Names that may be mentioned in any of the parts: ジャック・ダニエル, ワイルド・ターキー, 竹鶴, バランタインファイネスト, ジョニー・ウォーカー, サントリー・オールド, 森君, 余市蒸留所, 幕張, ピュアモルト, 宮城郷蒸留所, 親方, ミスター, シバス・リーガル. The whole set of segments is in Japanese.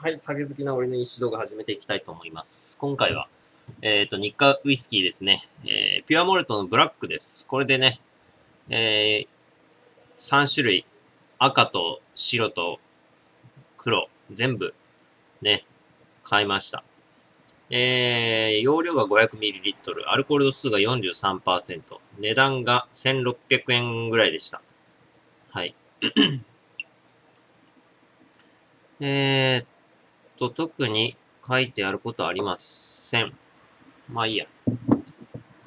はい、酒好きな俺の一動画始めていきたいと思います。今回は、日課ウイスキーですね。ピュアモルトのブラックです。これでね、3種類、赤と白と黒、全部、ね、買いました。容量が 500ml、アルコール度数が 43%、値段が1600円ぐらいでした。はい。特に書いてあることはありません。まあいいや。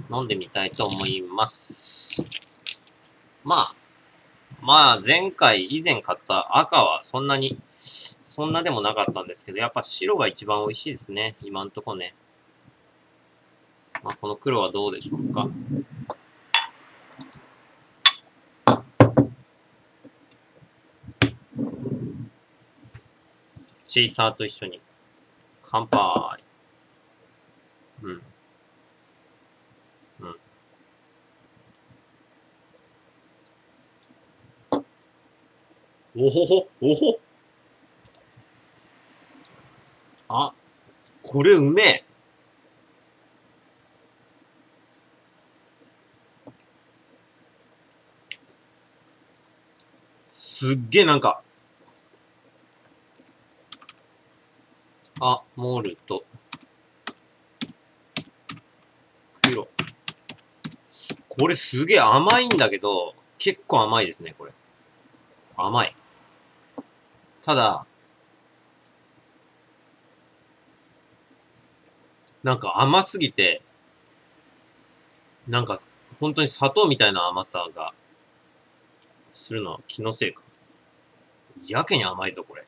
飲んでみたいと思います。まあ以前買った赤はそんなでもなかったんですけど、やっぱ白が一番美味しいですね。今んとこね。まあこの黒はどうでしょうか。シェイサーと一緒に乾杯。おほほおほ。あ、これうめえ。すっげえなんか。あ、モルト。黒。これすげえ甘いんだけど、結構甘いですね、これ。甘い。ただ、なんか甘すぎて、なんか本当に砂糖みたいな甘さが、するのは気のせいか。やけに甘いぞ、これ。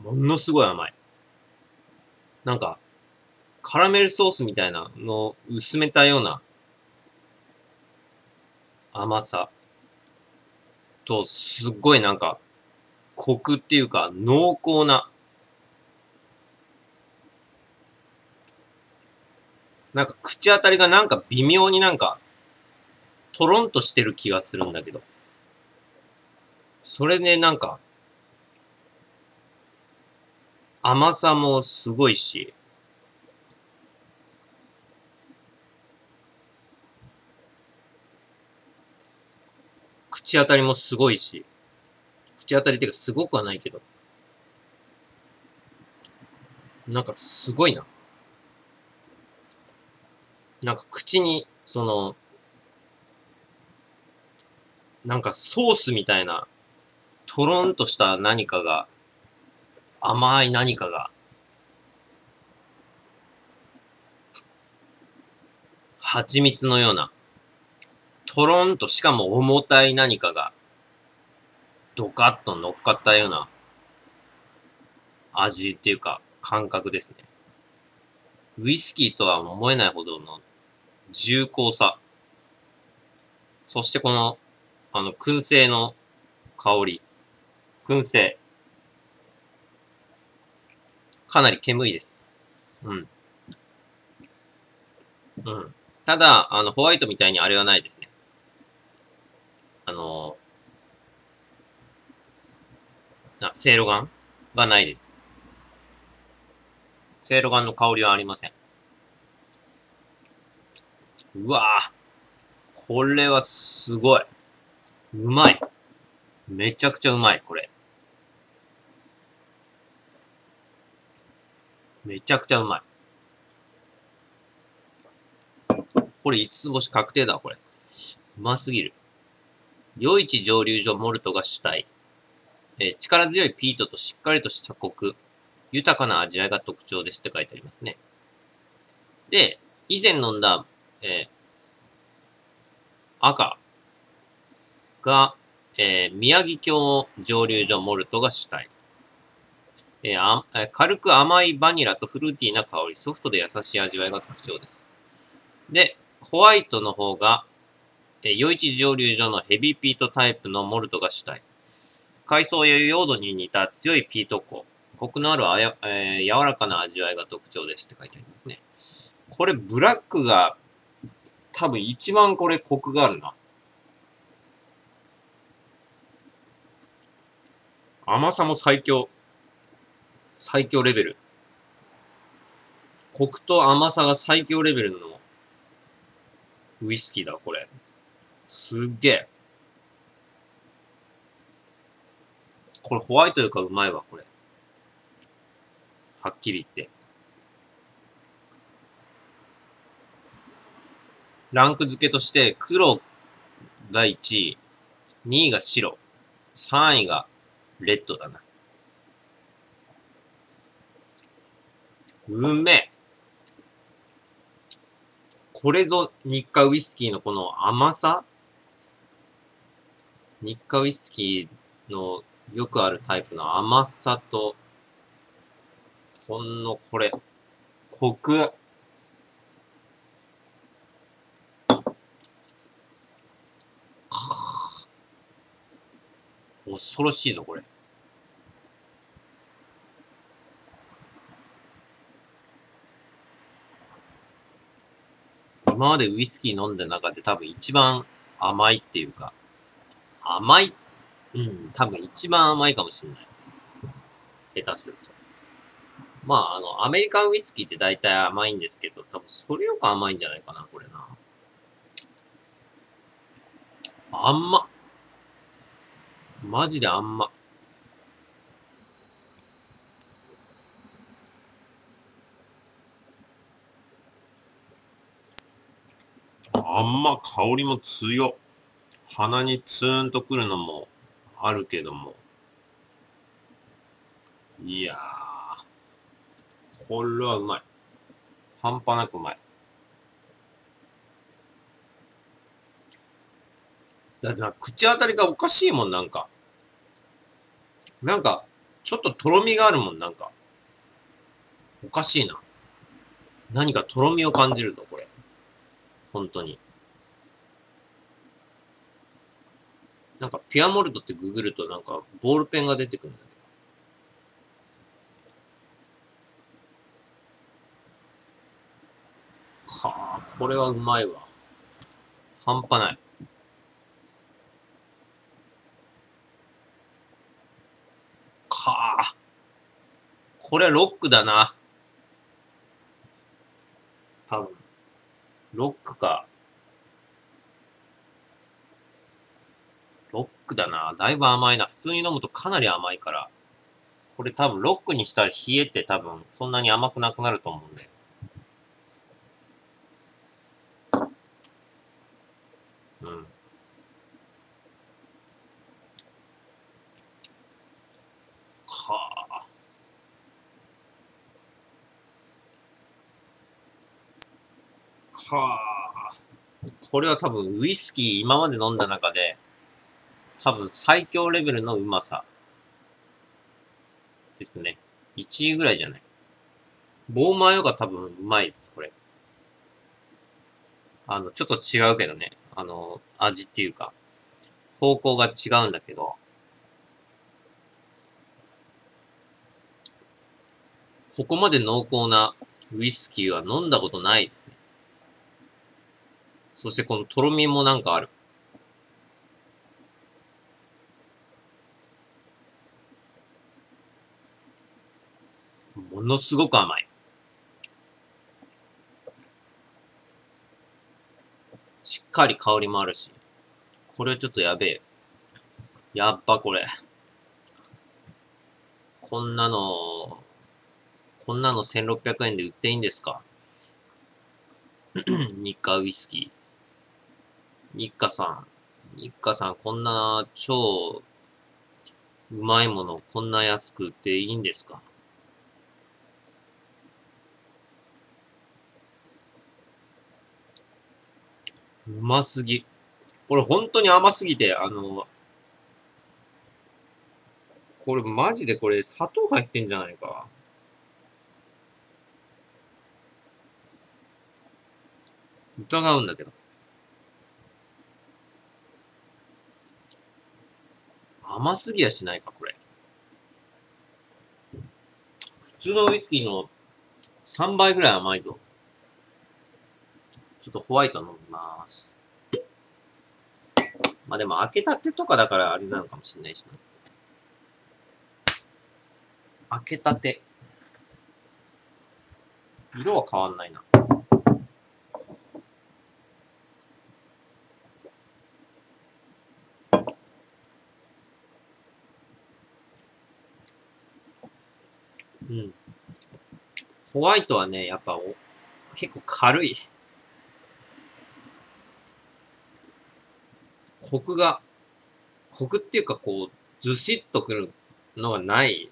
ものすごい甘い。なんか、カラメルソースみたいなのを薄めたような甘さと、すっごいなんか、コクっていうか、濃厚な、なんか口当たりがなんか微妙になんか、トロンとしてる気がするんだけど、それでなんか、甘さもすごいし、口当たりもすごいし、口当たりっていうかすごくはないけど、なんかすごいな。なんか口に、なんかソースみたいな、トロンとした何かが、甘い何かが蜂蜜のようなトロンとしかも重たい何かがドカッと乗っかったような味っていうか感覚ですね。ウイスキーとは思えないほどの重厚さ。そしてこの燻製の香り。燻製。かなり煙いです。ただ、ホワイトみたいにあれはないですね。せいろがんがないです。せいろがんの香りはありません。うわぁ。これはすごい。うまい。めちゃくちゃうまい、これ。めちゃくちゃうまい。これ5つ星確定だ、これ。うますぎる。余市蒸留所モルトが主体。力強いピートとしっかりとしたコク。豊かな味わいが特徴ですって書いてありますね。で、以前飲んだ、赤が、宮城郷蒸留所モルトが主体。軽く甘いバニラとフルーティーな香り、ソフトで優しい味わいが特徴です。で、ホワイトの方が、余市蒸留所のヘビーピートタイプのモルトが主体。海藻やヨードに似た強いピート香、コクのある柔らかな味わいが特徴ですって書いてありますね。これブラックが、多分一番これコクがあるな。甘さも最強。最強レベル。コクと甘さが最強レベルのウイスキーだ、これ。すっげえ。これホワイトよりかうまいわ、これ。はっきり言って。ランク付けとして、黒が1位、2位が白、3位がレッドだな。うめえ。これぞ日課ウイスキーのこの甘さ？日課ウイスキーのよくあるタイプの甘さと、ほんのこれ、コク。恐ろしいぞ、これ。今までウイスキー飲んだ中で多分一番甘いっていうか、甘い？うん、多分一番甘いかもしれない。下手すると。まあ、アメリカンウイスキーって大体甘いんですけど、多分それよく甘いんじゃないかな、これな。甘っ。マジで甘っ。甘っ、香りも強っ。鼻にツーンとくるのもあるけども。いやー、これはうまい。半端なくうまい。だってな、口当たりがおかしいもん、なんか。なんか、ちょっととろみがあるもん、なんか。おかしいな。何かとろみを感じるぞ、これ。本当に。なんか、ピュアモルトってググると、なんか、ボールペンが出てくるんだけど。はあ、これはうまいわ。半端ない。はあ、これはロックだな。多分。ロックか。ロックだな。だいぶ甘いな。普通に飲むとかなり甘いから。これ多分ロックにしたら冷えて多分そんなに甘くなくなると思うんで。うん。はあ。はあ。これは多分ウイスキー今まで飲んだ中で、多分最強レベルのうまさですね。1位ぐらいじゃない。ボーマーヨが多分うまいです、これ。ちょっと違うけどね。味っていうか、方向が違うんだけど、ここまで濃厚なウイスキーは飲んだことないですね。そしてこのとろみもなんかある。ものすごく甘い。しっかり香りもあるし。これはちょっとやべえ。やっぱこれ。こんなの1600円で売っていいんですか？日課ウイスキー。日課さん、こんな超うまいものをこんな安く売っていいんですか？うますぎ。これ本当に甘すぎて、これマジでこれ砂糖入ってんじゃないか。疑うんだけど。甘すぎやしないか、これ。普通のウイスキーの3倍ぐらい甘いぞ。ちょっとホワイト飲みます。まあでも開けたてとかだからあれなのかもしれないしな。開けたて。色は変わんないな。うん。ホワイトはね、やっぱ結構軽い。コクが、コクっていうかこう、ずしっとくるのがない。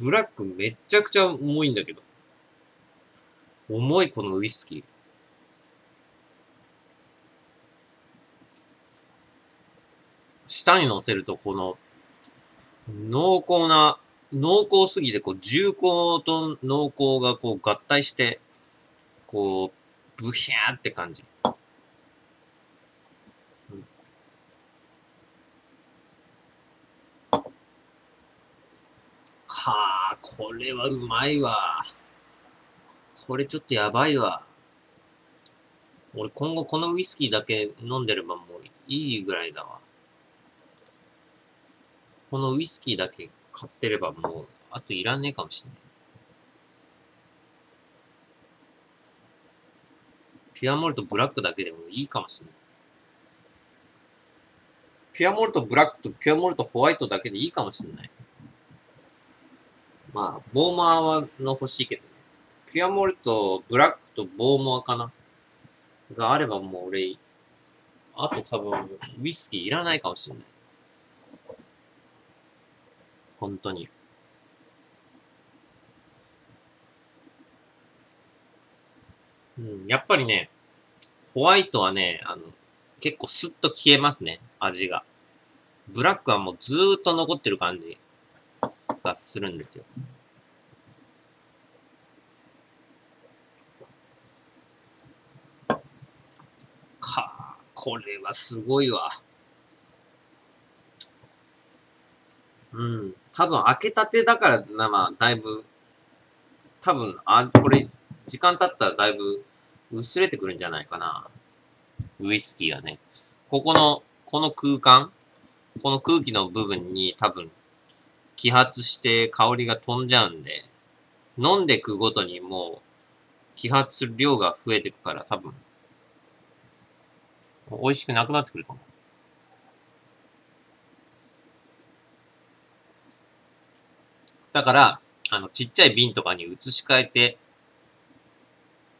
ブラックめっちゃくちゃ重いんだけど。重いこのウイスキー。舌に乗せるとこの、濃厚すぎて、こう、重厚と濃厚がこう合体して、こう、ブヒャーって感じ。はあ、これはうまいわ。これちょっとやばいわ。俺今後このウイスキーだけ飲んでればもういいぐらいだわ。このウイスキーだけ買ってればもう、あといらねえかもしれない。ピュアモルトブラックだけでもいいかもしれない。ピュアモルトブラックとピュアモルトホワイトだけでいいかもしれない。まあ、ボーマーは欲しいけどね。ピュアモルト、ブラックとボーマーかながあればもう俺、あと多分、ウイスキーいらないかもしれない。本当に。うん、やっぱりね、ホワイトはね、結構スッと消えますね、味が。ブラックはもうずーっと残ってる感じ。がするんですよ。かあ、これはすごいわ。うん、多分開けたてだからな、まあ、だいぶ、多分、これ、時間経ったらだいぶ薄れてくるんじゃないかな。ウイスキーがね。この空間、この空気の部分に多分、揮発して香りが飛んじゃうんで、飲んでくごとにもう揮発する量が増えてくから多分、美味しくなくなってくると思う。だから、ちっちゃい瓶とかに移し替えて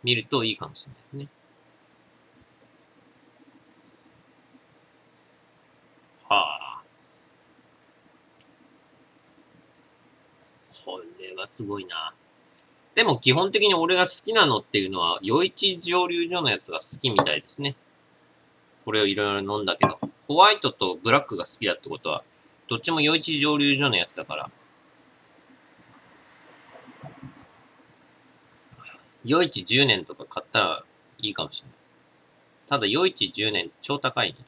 みるといいかもしれないですね。はあ。これはすごいな。でも基本的に俺が好きなのっていうのは、余市蒸留所のやつが好きみたいですね。これをいろいろ飲んだけど。ホワイトとブラックが好きだってことは、どっちも余市蒸留所のやつだから。余市10年とか買ったらいいかもしれない。ただ余市10年超高いね。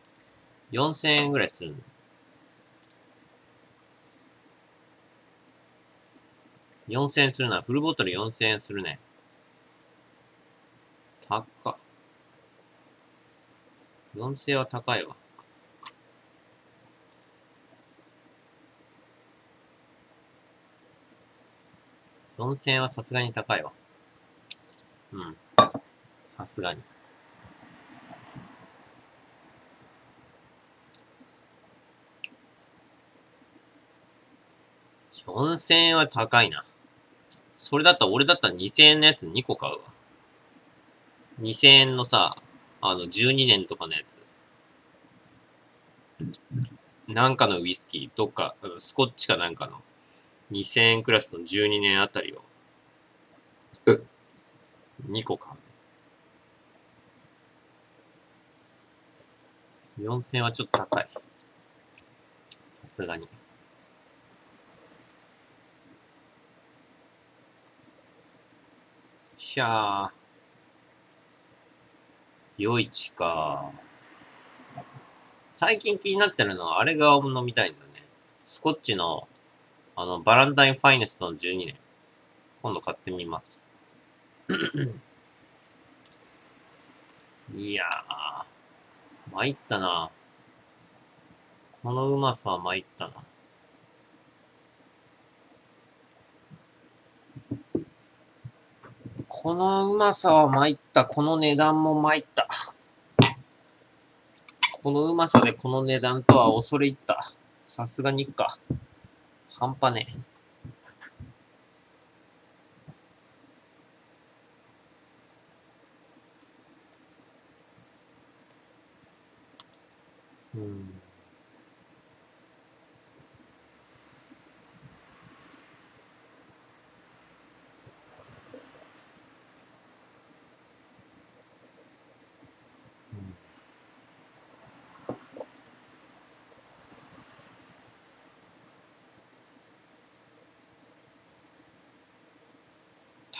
4000円ぐらいするの。4000円するな。フルボトル4000円するね。高っ。4000円は高いわ。4000円はさすがに高いわ。うん。さすがに。4000円は高いな。それだったら、俺だったら2000円のやつ2個買うわ。2000円のさ、12年とかのやつ。なんかのウイスキー、どっか、スコッチかなんかの、2000円クラスの12年あたりを、2個買う。4000円はちょっと高い。さすがに。しゃー。余市か。最近気になってるのは、あれが飲みたいんだよね。スコッチの、バランタインファイネストの12年。今度買ってみます。いやー。参ったな。このうまさは参ったな。このうまさは参った。この値段も参った。このうまさでこの値段とは恐れ入った。さすがにっか。半端ねえ。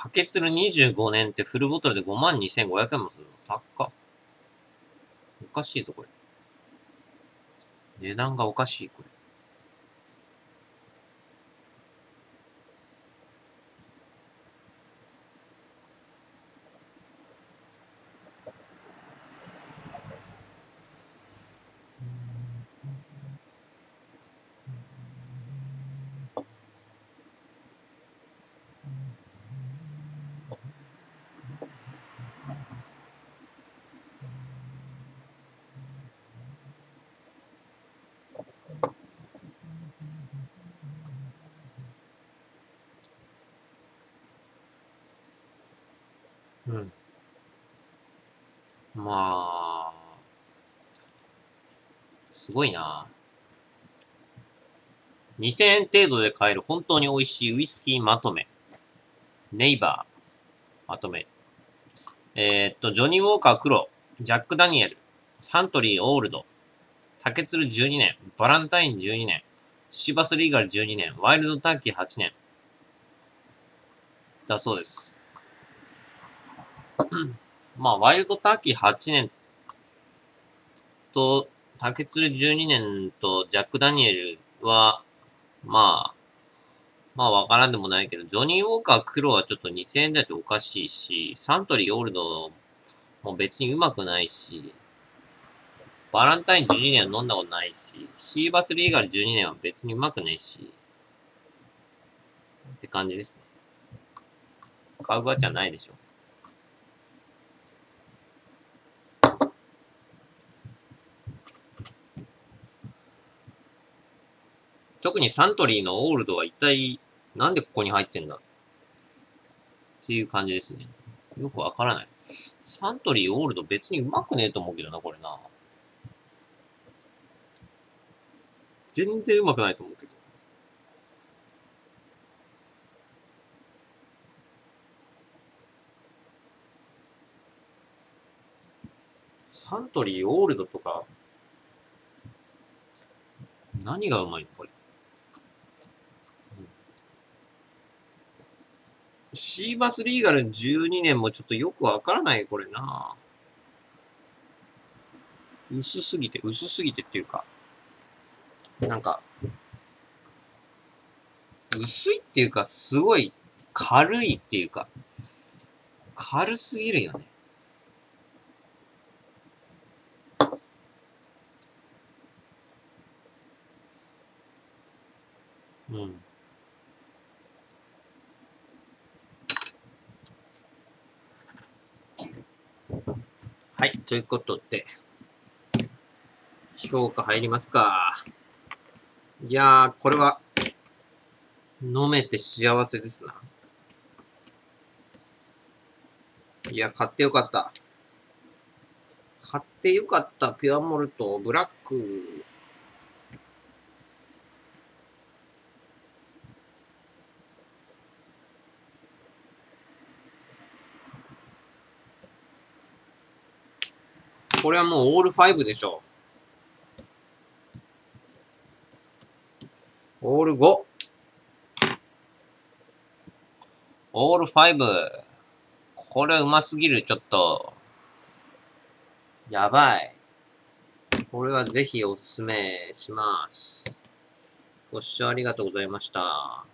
竹鶴25年ってフルボトルで52,500 円もするの？高っ。おかしいぞ、これ。値段がおかしい、これ。うん。まあ、すごいな。2000円程度で買える本当に美味しいウイスキーまとめ。ネイバーまとめ。ジョニー・ウォーカー黒、ジャック・ダニエル、サントリー・オールド、竹鶴12年、バランタイン12年、シバス・リーガル12年、ワイルド・ターキー8年。だそうです。まあ、ワイルドターキー8年と、竹鶴12年とジャック・ダニエルは、まあわからんでもないけど、ジョニー・ウォーカー黒はちょっと2000円だとおかしいし、サントリー・オールドも別にうまくないし、バランタイン12年は飲んだことないし、シーバス・リーガル12年は別にうまくないし、って感じですね。買うガチャないでしょ。特にサントリーのオールドは一体なんでここに入ってんだっていう感じですね。よくわからない。サントリーオールド別にうまくねえと思うけどな、これな。全然うまくないと思うけど。サントリーオールドとか、何がうまいのこれ。シーバスリーガル12年もちょっとよくわからない、これな。薄すぎてっていうか、なんか、薄いっていうか、すごい軽いっていうか、軽すぎるよね。うん。はい。ということで、評価入りますか。いやー、これは、飲めて幸せですな。いや、買ってよかった。買ってよかった。ピュアモルト、ブラック。これはもうオール5でしょう。オール5。オール5。これはうますぎる、ちょっと。やばい。これはぜひおすすめします。ご視聴ありがとうございました。